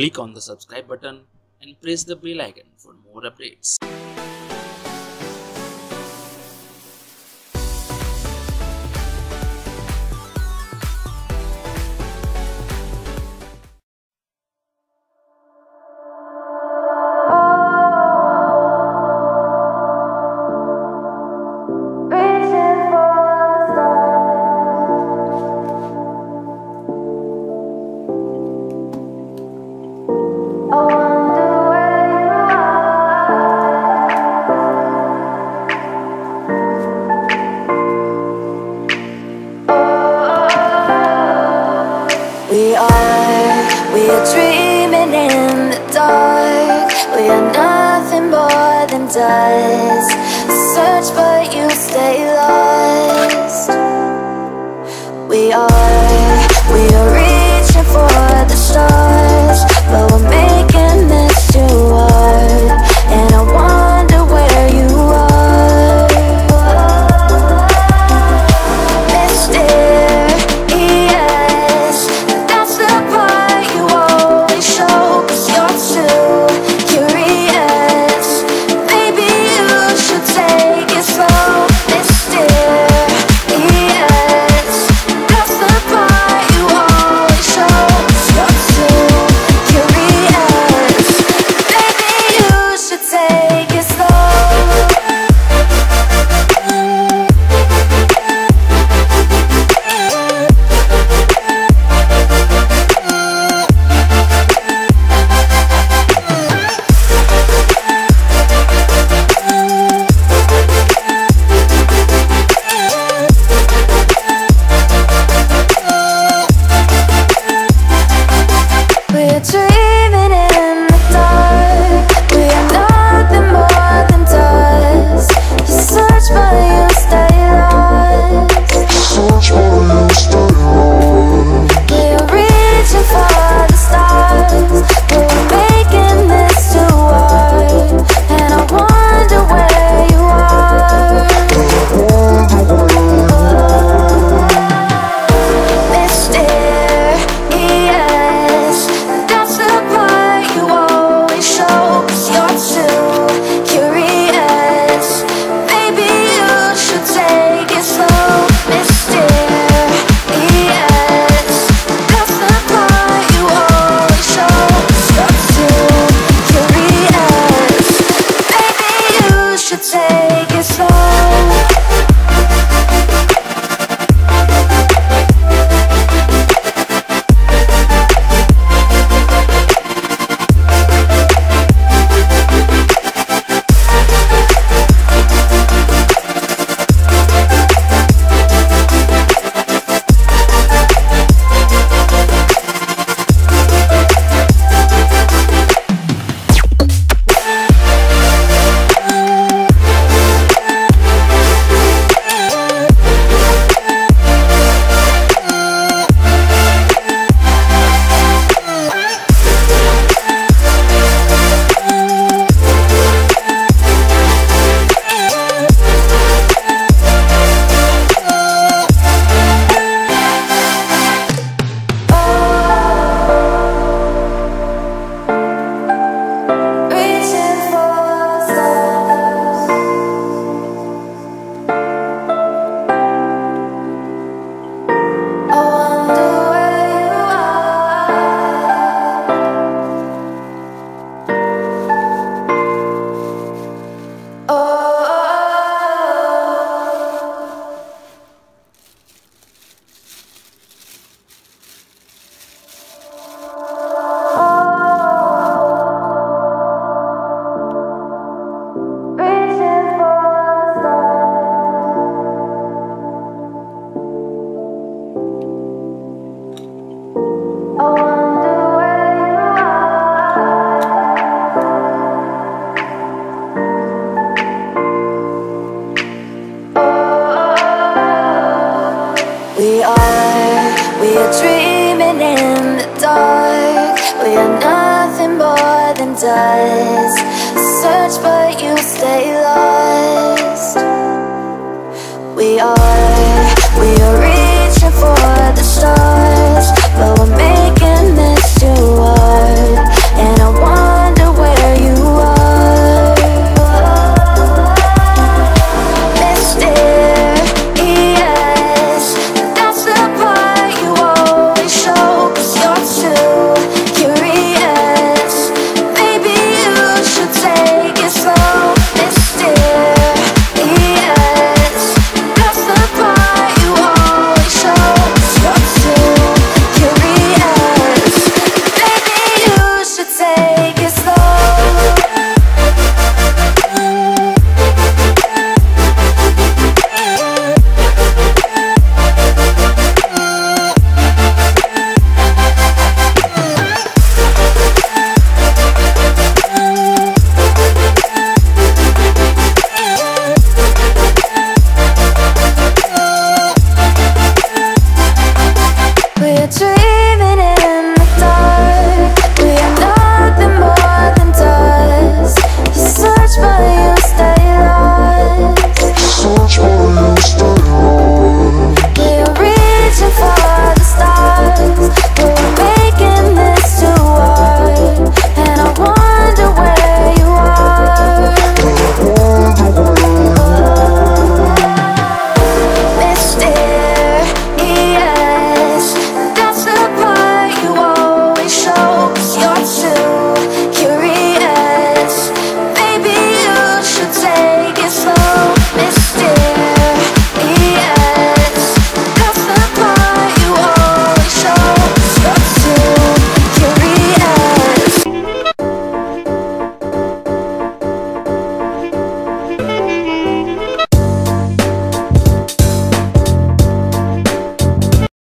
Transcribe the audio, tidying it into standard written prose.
click on the subscribe button and press the bell icon for more updates. We are dreaming in the dark. We are nothing more than dust. Search but you stay lost. We are reaching for the stars, but we're making this too hard. And I wonder where you are. We are dreaming in the dark. We are nothing more than dust. Search but you stay lost. We are reaching for the stars, but we're